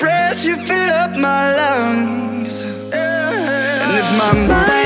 breath, you fill up my lungs, yeah. And if my mind